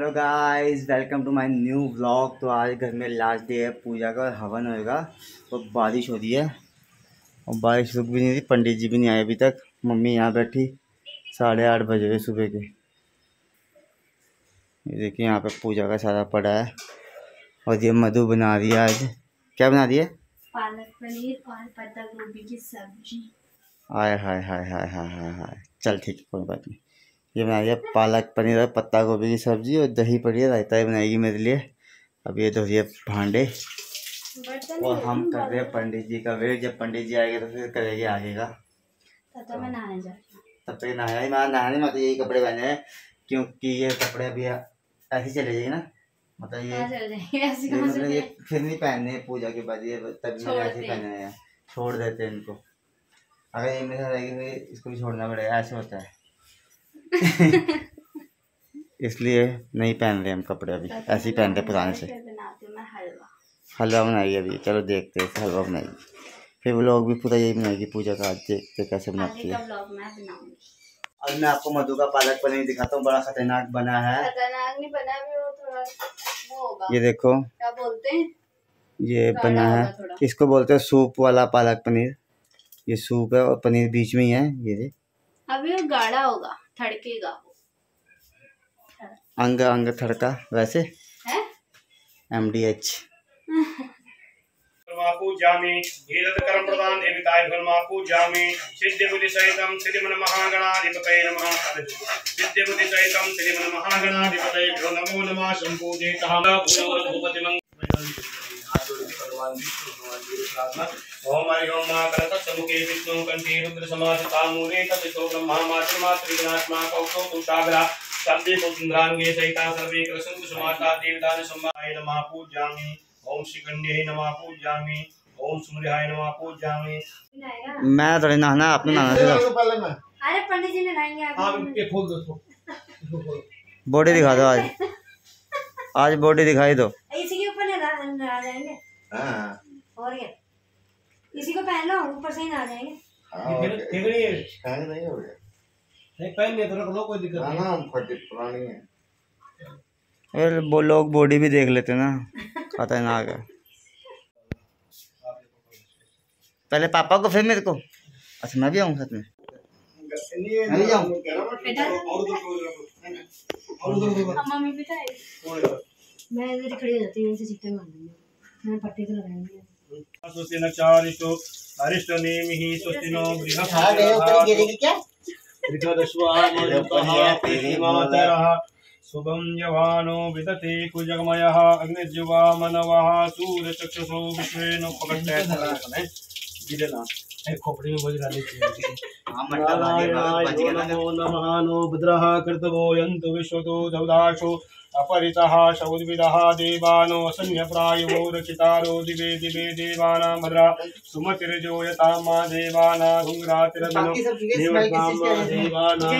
Hello guys, welcome to my new vlog. तो आज घर में लास्ट डे है पूजा का, हवन होएगा। और बारिश हो रही है और बारिश रुक भी नहीं थी, पंडित जी भी नहीं आए अभी तक। मम्मी यहाँ बैठी, 8:30 बजे हुए सुबह के। ये देखिए यहाँ पे पूजा का सारा पड़ा है। और ये मधु बना रही है आज, क्या बना रही है? पालक पनीर और पत्ता गोभी की सब्जी। हाय हाय हाय हाय हाय हाय हाय, चल ठीक है, कोई बात नहीं। ये बना रही है पालक पनीर और पत्ता गोभी की सब्जी, और दही पड़ी है, रायता ही बनाएगी मेरे लिए। अब ये धो रही भांडे और हम कर रहे हैं पंडित जी का वेट। जब पंडित जी आएंगे तो फिर करेंगे आगे का। तब मैं नहाने जा रही हूँ। तब तक नहाया ही नहाने में, यही कपड़े पहने हैं क्योंकि ये कपड़े अभी ऐसे चले जाएंगे ना, मतलब ये फिर नहीं पहनने पूजा के बाद, ये तभी मैंने ऐसे पहने हैं, छोड़ देते हैं इनको। अगर ये मेरे साथ रहेगी फिर इसको भी छोड़ना पड़ेगा, ऐसे होता है। इसलिए नहीं पहन रहे हम कपड़े अभी, ऐसे ही पहन रहे पुराने से। हलवा बनाएगी अभी, चलो देखते हैं हलवा बनाएगी। फिर वो लोग भी पूरा यही बनाएगी पूजा का, देखते कैसे बनाती है। अब मैं आपको मधु का पालक पनीर दिखाता हूँ, बड़ा खतरनाक बना है। खतरनाक नहीं बना भी, वो थोड़ा वो होगा। ये देखो क्या बोलते हैं, ये बना है, इसको बोलते हैं सूप वाला पालक पनीर। ये सूप है और पनीर बीच में ही है। ये अभी वो गाढ़ा होगा, थड़केगा अंग अंग थड़का वैसे है? MDH पूजामि भीरतकरं प्रदान देवताय पूजामि सिद्धबुद्धि सहितं श्रीमन महागणाधिपतये नमः। सिद्धबुद्धि सहितं श्रीमन महागणाधिपतये नमो नमः। संपूजितः भूपति मैं थोड़ी नहाना, आपने नहाना। अरे पंडित जी नहाएंगे, बॉडी दिखा दो। आज बॉडी दिखाई दो, और क्या इसी को पहन लो, ऊपर से ही ना जाएंगे। ठीक नहीं है, हैंग नहीं हो गया, नहीं पहन ले तो रख लो, कोई दिक्कत नहीं। ना फटी पुरानी है, और वो लोग बॉडी भी देख लेते ना, पता है ना। आगे पहले पापा को फिर मेरे को। अच्छा मैं भी आऊँ साथ में, नहीं जाऊँ और मम्मी भी था। मैं इधर खड़ी हो जाती हूँ, इनसे चिट्टे मार दूँगी। मैं पट्टी तो लगाएंगे। सुस्तिन चारिष्टो अरिष्ट नेमिहि सुस्तिनो बृहस्पतिर्मातरः शुभं यवानो विदते कुजगमयः अग्निज्वा मनवः सूर्यचक्षुषो विश्वेन उपगच्छेत्। जिलेना खोपड़ी में बज डाली थी। हम डाला ये नमो नमहानो भद्रः कर्तवो यन्तु विश्वतो दवदाशो अपरितः शौद्विदः देवानो संन्यप्रायो रचितारो दिवे दिवे देवानां भद्रा सुमतिर्जो यतां मा देवानां हुंगरातिरदनो देवतां मा देवानां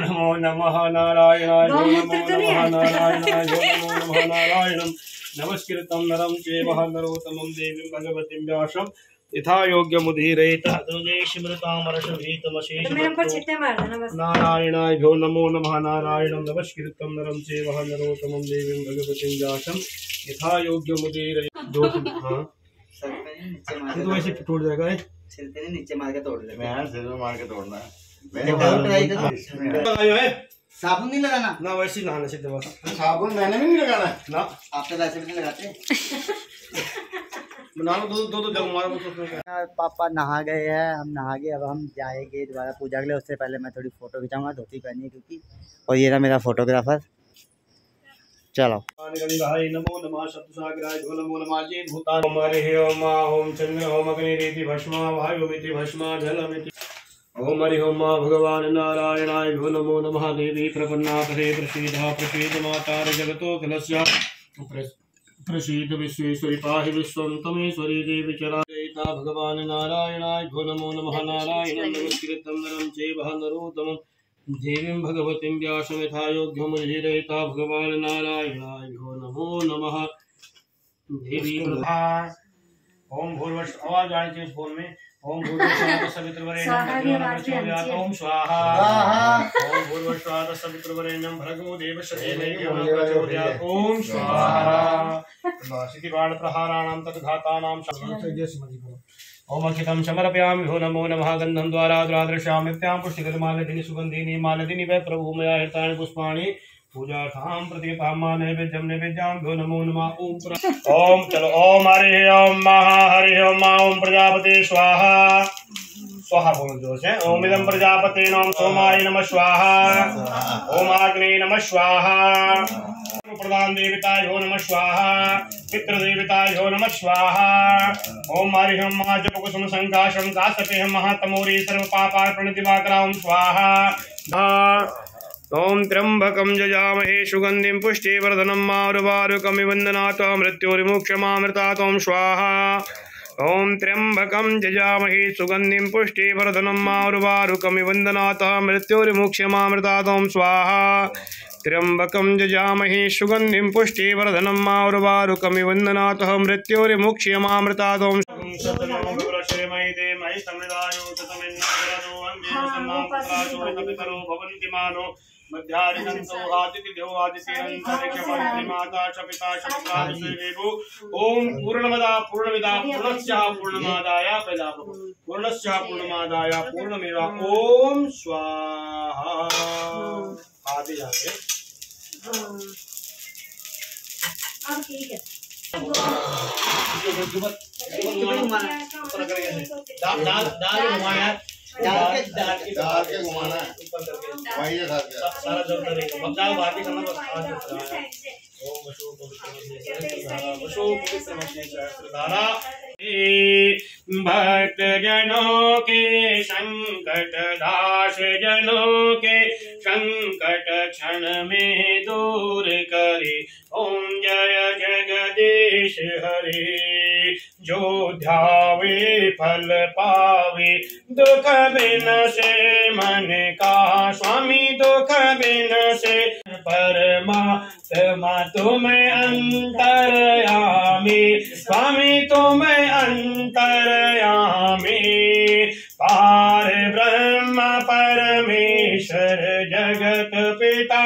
नमो नमः नारायणाय नमो नमः नारायणाय नमो नमः नारायणं नमस्कृतं नरं चैव नरोत्तमं देवीं भगवतीं व्यासं यथा योग्य मुदीरयेत् नारायणाय भो नमो नमः नारायणं नमस्कृतं नरं चैव नरोत्तमं देवीं भगवतीं व्यासं यथा योग्य मुदीरयेत्। तोड़ जाएगा, नीचे मार के तोड़ लेना है। साबुन नहीं लगाना ना, वैसे ही नहाना सीधे बस। साबुन मैंने भी नहीं लगाना ना, आपके वैसे भी नहीं लगाते। पापा नहा गए हैं, हम नहा गए। अब हम जाएंगे दोबारा पूजा के लिए, उससे पहले मैं थोड़ी फोटो खिंचाऊंगा। धोती पहनी है क्योंकि, और ये ना मेरा फोटोग्राफर। चलो नमो नमः सप्तसागराय नमो नमः जी भूताय ओम ओम चंद्र ओम अग्निरिति भस्म वायुमिति भस्म जलमिति ओम हरि ओम भगवान नारायणाय नमो नमः देवी प्रपन्ना परे प्रसीदा प्रसीद माता जगतो कलस्य प्रसीद विश्वेश्वरी पाहि विश्वं तमेश्वरी देवी चरायता भगवान नारायणाय नमो नमः नारायणं नमस्कृतं नरं चैव नरोत्तमं देवीं भगवतीं व्यासं यथा योग्यं मुदीरयेत् भगवान नारायणाय नमो नमः देवी। ओम भूर्वः आवाज आनी चाहिए फोन में। ओम ओम स्वाहा ओम भूर्भुवः सवितुर्वरेण्यं भर्गो देवस्य ओम स्वाहा प्रहाराणां तद्घातानां ओम अखिलं समर्पयामि विभो नमो नमः गन्धं द्वारादृशाम्यप्यां पुष्टिकरमालधिनि सुगन्धिनि मालधिनि वै प्रभु मया हृतानि पुष्पाणि पूजार्थां प्रतिपदां नैवेद्यं नैवेद्यां विभो नमो नमः ओम चलो ओम हरि ओम महा हरि ओम मा ओम प्रजापते स्वाहा स्वाहा बोल जोश है ओम इदं प्रजापते नमः सोमाय नमः स्वाहा ओम आग्ने नमः स्वाहा प्रधान देवताय हो नमः स्वाहा पितृ देवताय हो नमः स्वाहा ओम हरि ओम जप कुसुम संकाशम कासपे महातमोरी सर्व पापार्पण दिवाकराम स्वाहा ओम त्र्यंबकम यजामहे सुगंधिं पुष्टिवर्धनम मारुवारुकमिव वन्दनात् मृत्युर्मोक्षमामृतात् स्वाहा ओम त्र्यंबकम यजामहे सुगंधिं पुष्टिवर्धनम मारुवारुकमिव वन्दनात् मृत्युर्मोक्षमामृतात् स्वाहा त्र्यंबकं यजामहे सुगंधिं पुष्टिवर्धनम मारुवारुकमिव वन्दनात् मृत्युर्मोक्षमामृतात् ओम पूर्णमदा पूर्णमिदः पूर्णस्य पूर्णमादाय पूर्णमेव ओम स्वाहा आदि जाते अब ठीक है दाल डाल के घुमाना है ऊपर करके वही है सारा दर्द रहेगा अब डाल बाहर करना बस धारा भक्त जनों के संकट दास जनों के संकट क्षण में दूर करे ओम जय जगदीश हरे जो ध्यावे फल पावे दुख बिन से मन का स्वामी दुख बिन से परमात्मा तुम्हें अंतरयामी स्वामी तुम्हें अंतरयामी पार ब्रह्म परमेश्वर जगत पिता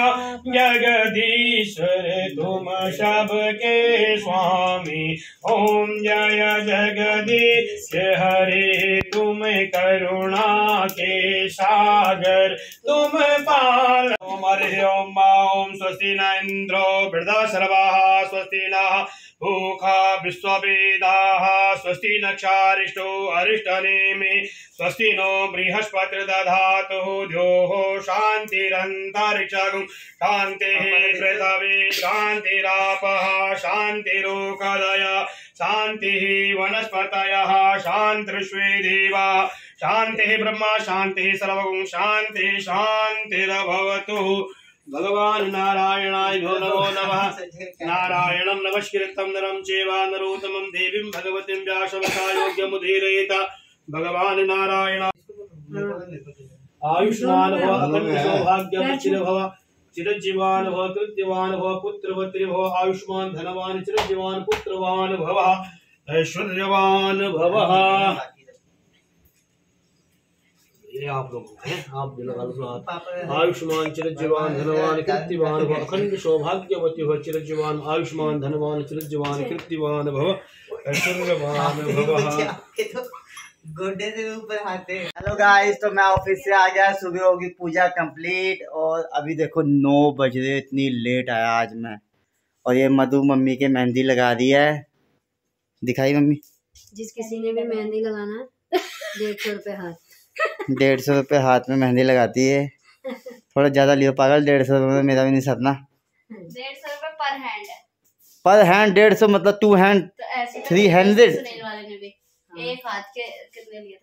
जगदीश्वर तुम सबके स्वामी ओम जय जगदीश हरे तुम करुणा के सागर तुम पाल ओम हरि ओम मा ओम स्वस्ति न इंद्रो वृद्धा सर्वाः स्वस्ति न भूखा विश्ववेदाः स्वस्ति न क्षारिष्ठो अरिष्टनेमि स्वस्ति नो बृहस्पतिर्दधातु द्योः शान्तिरन्तरिक्षं शान्तिः पृथिवी शान्तिरापः शान्तिरोकदयः शान्तिः वनस्पतयः शान्तृष्वे देवा शान्तिः ब्रह्मा शान्तिः सर्वगुण शान्तिः शान्तिरभवतु भगवान् नारायणाय भो नमो नमः नारायणं नमस्कृतं नरं चैव नरोत्तमं देवीं भगवतीं व्यासवतायोग्यमुदीरयेत् भगवान् नारायण आयुष्मान भव अखण्ड सौभाग्यं चिरभव चिरजीवान भव कृत्यवान भव पुत्रवत्री भव आयुष्मान धनवान चिरजीवान पुत्रवान भव ऐश्वर्यवान भव। ये आप लोग हैं आप बिल्कुल आयुष्मान चिरजीवान धनवान कृत्यवान भव अखंड सौभाग्यवती भव चिरजीवान आयुष्मान धनवान चिरजीवान कृत्यवान भव ऐश्वर्यवान भव। गोडे से ऊपर हाथे। हेलो गाइस, तो मैं ऑफिस से आ गया, सुबह होगी पूजा कंप्लीट और अभी देखो 9 बज रहे, इतनी लेट आया आज मैं। और ये मधु मम्मी के मेहंदी लगा दी है, दिखाई मम्मी। जिस किसी ने भी मेहंदी लगाना 150 रुपये हाथ 150 रुपये हाथ में मेहंदी लगाती है। थोड़ा ज्यादा लियो पागल, 150 रुपये में मेरा भी नहीं सपना। 150 रुपये पर हैंड 150 मतलब 200 300। एक हाथ के कितने लिए थे।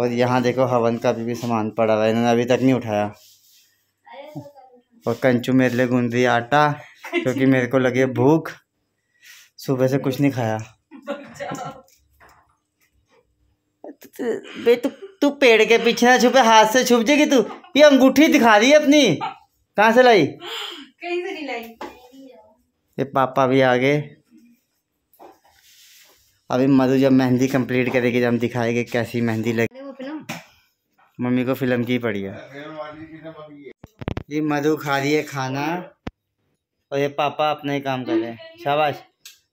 और यहाँ देखो हवन का भी सामान पड़ा रहा है, इन्होंने अभी तक नहीं उठाया। और कंचू मेरे लिए गूंद रही आटा क्योंकि मेरे को लगे भूख, सुबह से कुछ नहीं खाया। तू पेड़ के पीछे ना छुपे, हाथ से छुप जाएगी तू। ये अंगूठी दिखा रही है अपनी, कहाँ से लाई? कहीं से नहीं लाई। ये पापा भी आ गए अभी मधु जब मेहंदी कंप्लीट करेगी जब हम दिखाएंगे कैसी मेहंदी लगी। मम्मी को फिल्म की पड़ी है। ये मधु खा रही है खाना और ये पापा अपना ही काम कर रहे हैं। शाबाश।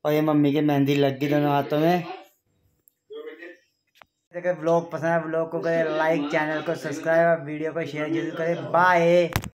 और ये मम्मी की मेहंदी लग गई दोनों हाथों में। अगर व्लॉग पसंद है व्लॉग को करें लाइक, चैनल को सब्सक्राइब और वीडियो को शेयर जरूर करें। बाय।